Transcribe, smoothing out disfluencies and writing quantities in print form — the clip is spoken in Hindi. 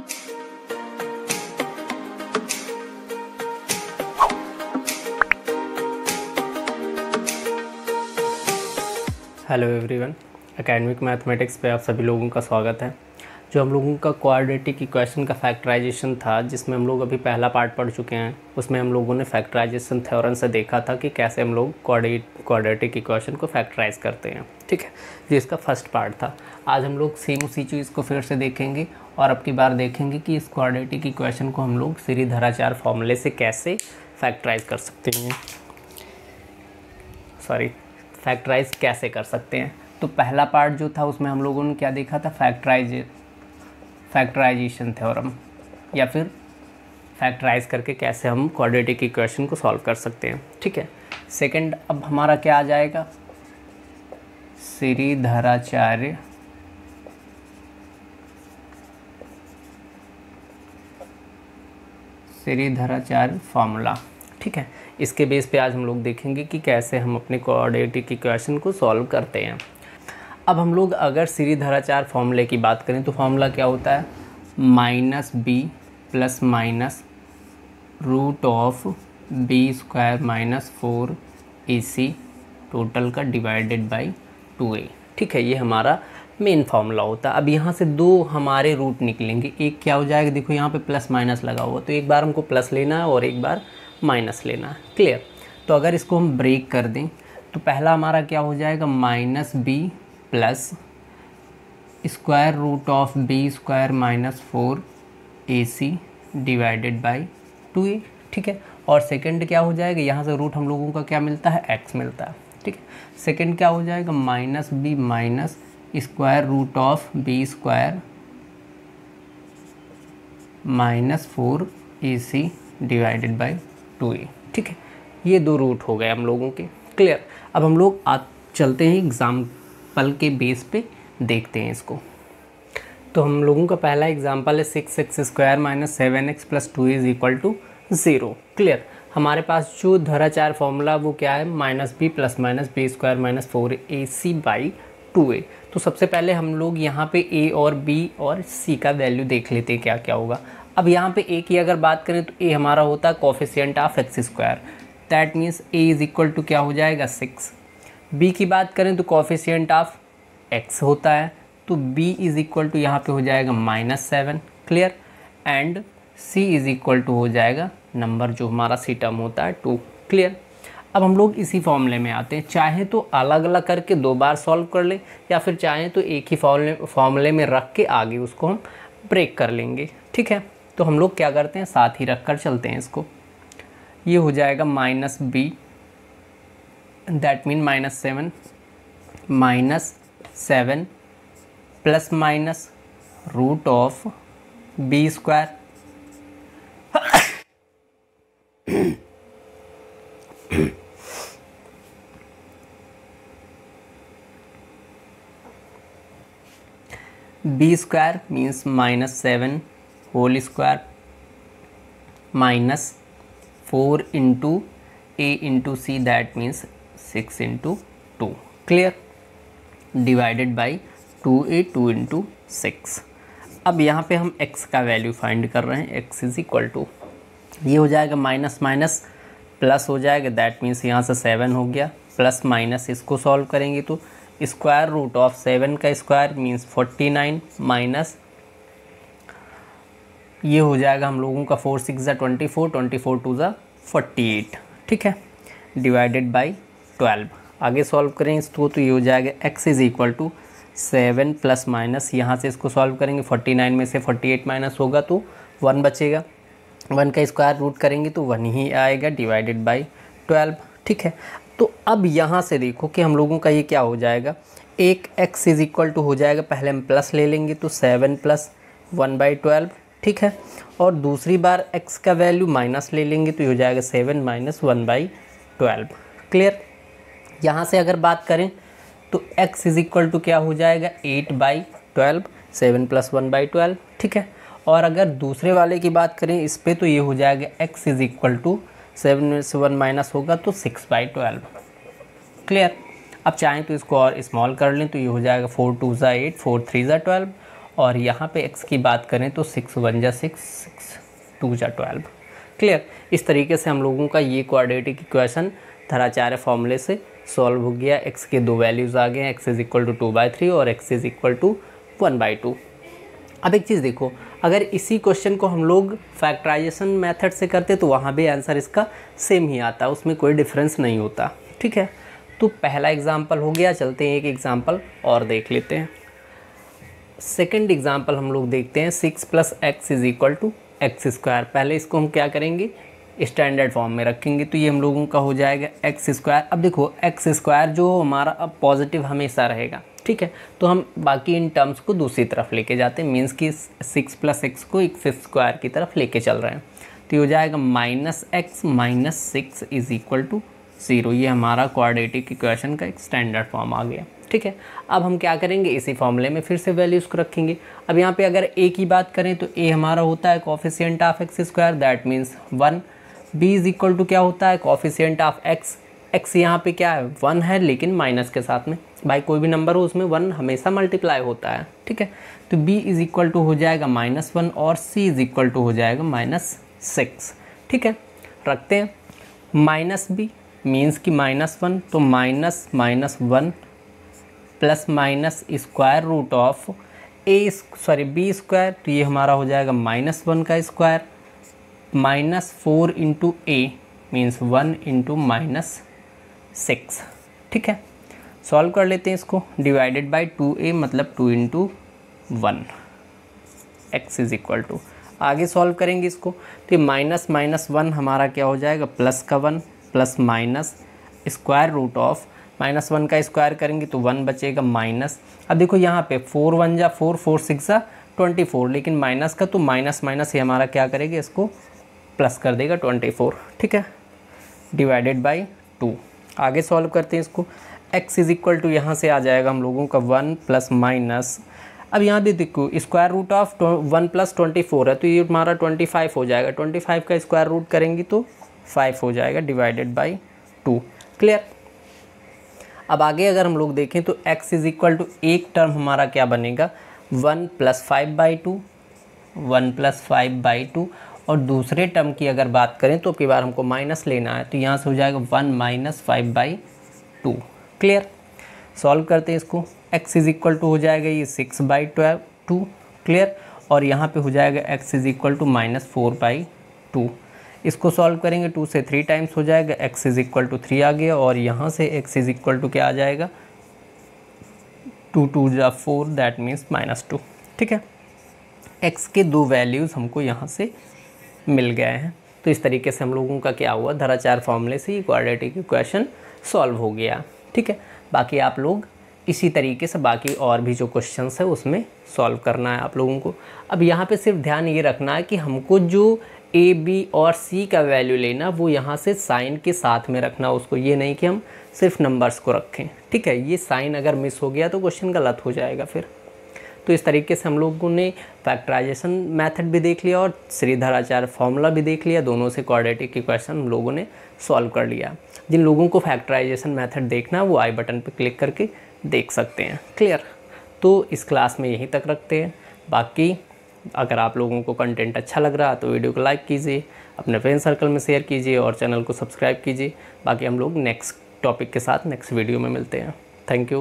हेलो एवरीवन, एकेडमिक मैथमेटिक्स पे आप सभी लोगों का स्वागत है। जो हम लोगों का क्वाड्रेटिक इक्वेशन का फैक्टराइजेशन था, जिसमें हम लोग अभी पहला पार्ट पढ़ चुके हैं, उसमें हम लोगों ने फैक्टराइजेशन थ्योरम से देखा था कि कैसे हम लोग क्वाड्रेटिक इक्वेशन को फैक्टराइज करते हैं। ठीक है, ये इसका फर्स्ट पार्ट था। आज हम लोग सेम उसी चीज़ को फिर से देखेंगे और अब की बार देखेंगे कि इस क्वाड्रेटिक इक्वेशन को हम लोग श्रीधराचार्य फॉर्मूले से कैसे फैक्टराइज कर सकते हैं, फैक्टराइज कैसे कर सकते हैं। तो पहला पार्ट जो था उसमें हम लोगों ने क्या देखा था, फैक्टराइजेशन थ्योरम या फिर फैक्टराइज करके कैसे हम क्वाड्रेटिक इक्वेशन को सॉल्व कर सकते हैं। ठीक है, सेकंड अब हमारा क्या आ जाएगा, श्रीधराचार्य फॉर्मूला। ठीक है, इसके बेस पे आज हम लोग देखेंगे कि कैसे हम अपने क्वाड्रेटिक इक्वेशन को सॉल्व करते हैं। अब हम लोग अगर श्रीधराचार्य फॉर्मूले की बात करें तो फॉर्मूला क्या होता है, minus B plus minus root of B square minus 4ac total का डिवाइडेड बाई 2a। ठीक है, ये हमारा मेन फार्मूला होता है। अब यहाँ से दो हमारे रूट निकलेंगे, एक क्या हो जाएगा, देखो यहाँ पे प्लस माइनस लगा हुआ, तो एक बार हमको प्लस लेना है और एक बार माइनस लेना है। क्लियर, तो अगर इसको हम ब्रेक कर दें तो पहला हमारा क्या हो जाएगा, minus B plus square root of B square minus 4ac divided by 2a। ठीक है, और सेकंड क्या हो जाएगा, यहाँ से रूट हम लोगों का क्या मिलता है, x मिलता है। ठीक है, सेकंड क्या हो जाएगा, minus B minus square root of B square minus 4ac divided by 2a। ठीक है, ये दो रूट हो गए हम लोगों के। क्लियर, अब हम लोग आज चलते हैं एग्जाम्पल के बेस पे देखते हैं इसको। तो हम लोगों का पहला एग्जाम्पल है 6x square minus 7x plus 2a is equal to 0। Clear, हमारे पास जो धराचार फॉर्मूला वो क्या है, minus B plus minus B square minus 4ac by 2a। तो सबसे पहले हम लोग यहाँ पे a और b और c का वैल्यू देख लेते हैं क्या क्या होगा। अब यहाँ पे a की अगर बात करें तो a हमारा होता है coefficient of x square, that means a is equal to क्या हो जाएगा 6। b की बात करें तो कोफिशिएंट ऑफ x होता है, तो b इज इक्वल टू यहाँ पे हो जाएगा -7। Clear, and c is equal to हो जाएगा नंबर जो हमारा c टर्म होता है 2। क्लियर, अब हम लोग इसी फॉर्मूले में आते हैं, चाहे तो अलग अलग करके दो बार सॉल्व कर लें या फिर चाहे तो एक ही फॉर्मूले में रख के आगे उसको हम ब्रेक कर लेंगे। ठीक है, तो हम लोग क्या करते हैं, साथ ही रख कर चलते हैं इसको। ये हो जाएगा minus B that mean -7 plus minus root of B square B square means -7 whole square minus 4 into a into C that means 6 into 2। Clear, divided by 2a 2 into 6। अब यहाँ पे हम x का वैल्यू फाइंड कर रहे हैं, x इज इक्वल टू ये हो जाएगा माइनस माइनस प्लस हो जाएगा, दैट मीन्स यहाँ से 7 हो गया प्लस माइनस, इसको सॉल्व करेंगे तो स्क्वायर रूट ऑफ 7 का स्क्वायर मीन्स 49 माइनस ये हो जाएगा हम लोगों का 4×6 = 24, 24×2 = 48। ठीक है, डिवाइडेड बाई 12। आगे सॉल्व करें इसको तो ये हो जाएगा x is equal to 7 plus minus, यहाँ से इसको सॉल्व करेंगे 49 में से 48 माइनस होगा तो 1 बचेगा, 1 का स्क्वायर रूट करेंगे तो 1 ही आएगा, डिवाइडेड बाई 12। ठीक है, तो अब यहाँ से देखो कि हम लोगों का ये क्या हो जाएगा, एक x इज इक्वल टू हो जाएगा, पहले हम प्लस ले लेंगे तो 7 प्लस 1/12। ठीक है, और दूसरी बार x का वैल्यू माइनस ले लेंगे तो ये हो जाएगा 7 माइनस 1/12। क्लियर, यहाँ से अगर बात करें तो x इज इक्वल टू क्या हो जाएगा 8/12, 7 प्लस 1/12। ठीक है, और अगर दूसरे वाले की बात करें इस पर तो ये हो जाएगा x इज इक्वल टू 7 में से 1 माइनस होगा तो 6/12। क्लियर, अब चाहें तो इसको और स्मॉल कर लें तो ये हो जाएगा 4×2 = 8, 4×3 = 12, और यहाँ पे x की बात करें तो 6 × 1 = 6, 6 × 2 = 12। क्लियर। इस तरीके से हम लोगों का ये क्वाड्रेटिक इक्वेशन धराचार्य फॉर्मूले से सॉल्व हो गया। x के दो वैल्यूज़ आ गए हैं, x = 2/3 और x = 1/2। अब एक चीज़ देखो, अगर इसी क्वेश्चन को हम लोग फैक्टराइजेशन मेथड से करते तो वहाँ भी आंसर इसका सेम ही आता, उसमें कोई डिफरेंस नहीं होता। ठीक है, तो पहला एग्जाम्पल हो गया। चलते हैं एक एग्जाम्पल और देख लेते हैं। सेकंड एग्जाम्पल हम लोग देखते हैं 6 + x = x²। पहले इसको हम क्या करेंगे, स्टैंडर्ड फॉर्म में रखेंगे, तो ये हम लोगों का हो जाएगा x²। अब देखो x² जो हमारा अब पॉजिटिव हमेशा रहेगा, ठीक है, तो हम बाकी इन टर्म्स को दूसरी तरफ लेके जाते हैं, मीन्स कि 6 + x को x² की तरफ लेके चल रहे हैं। तो ये हो जाएगा -x - 6 = 0। ये हमारा क्वाड्रेटिक इक्वेशन का एक स्टैंडर्ड फॉर्म आ गया। ठीक है, अब हम क्या करेंगे, इसी फॉर्मूले में फिर से वैल्यूज़ को रखेंगे। अब यहाँ पे अगर a की बात करें तो a हमारा होता है coefficient of x², that means 1। b = क्या होता है, कॉफिशियंट ऑफ x। x यहाँ पे क्या है, 1 है, लेकिन माइनस के साथ में। भाई कोई भी नंबर हो उसमें 1 हमेशा मल्टीप्लाई होता है। ठीक है, तो b = हो जाएगा -1 और c = हो जाएगा -6। ठीक है, रखते हैं -b मीन्स कि -1, तो -1 + √b², तो ये हमारा हो जाएगा -1² -4 × a मीन्स 1 × -6। ठीक है, सॉल्व कर लेते हैं इसको। डिवाइडेड बाय 2a मतलब 2 × 1 x = आगे सॉल्व करेंगे इसको, तो -1 हमारा क्या हो जाएगा प्लस का 1 प्लस -√(-1)² करेंगे तो 1 बचेगा माइनस। अब देखो यहाँ पे 4 × 1 = 4, 4 × 6 = 24, लेकिन माइनस का तो माइनस ये हमारा क्या करेगा, इसको प्लस कर देगा 24। ठीक है, डिवाइडेड बाय 2। आगे सॉल्व करते हैं इसको। x = यहाँ से आ जाएगा हम लोगों का 1 ± अब यहाँ भी देखो √1 + 24 है, तो ये हमारा 25 हो जाएगा। 25 का √ करेंगे तो 5 हो जाएगा, डिवाइडेड बाई 2। क्लियर। अब आगे अगर हम लोग देखें तो x = एक टर्म हमारा क्या बनेगा, 1 + 5/2 और दूसरे टर्म की अगर बात करें तो कई बार हमको माइनस लेना है, तो यहाँ से हो जाएगा 1 - 5/2। क्लियर। सॉल्व करते हैं इसको। x = हो जाएगा ये 6/2। क्लियर, और यहाँ पे हो जाएगा x = -4/2। इसको सॉल्व करेंगे 2 से 3 टाइम्स हो जाएगा, x = 3 आ गया, और यहाँ से x = क्या आ जाएगा, 2 × 4, दैट मीन्स -2। ठीक है, x के दो वैल्यूज़ हमको यहाँ से मिल गए हैं। तो इस तरीके से हम लोगों का क्या हुआ, धराचार्य फॉर्मूले से ये क्वाड्रेटिक इक्वेशन सॉल्व हो गया। ठीक है, बाकी आप लोग इसी तरीके से बाकी और भी जो क्वेश्चंस है उसमें सॉल्व करना है आप लोगों को। अब यहाँ पे सिर्फ ध्यान ये रखना है कि हमको जो a, b और c का वैल्यू लेना, वो यहाँ से साइन के साथ में रखना उसको, ये नहीं कि हम सिर्फ नंबर्स को रखें। ठीक है, ये साइन अगर मिस हो गया तो क्वेश्चन गलत हो जाएगा फिर। तो इस तरीके से हम लोगों ने फैक्टराइजेशन मेथड भी देख लिया और श्रीधराचार्य फॉर्मूला भी देख लिया, दोनों से क्वाड्रेटिक इक्वेशन हम लोगों ने सॉल्व कर लिया। जिन लोगों को फैक्टराइजेशन मेथड देखना वो आई बटन पर क्लिक करके देख सकते हैं। क्लियर। तो इस क्लास में यहीं तक रखते हैं। बाकी अगर आप लोगों को कंटेंट अच्छा लग रहा तो वीडियो को लाइक कीजिए, अपने फ्रेंड सर्कल में शेयर कीजिए और चैनल को सब्सक्राइब कीजिए। बाकी हम लोग नेक्स्ट टॉपिक के साथ नेक्स्ट वीडियो में मिलते हैं। Thank you.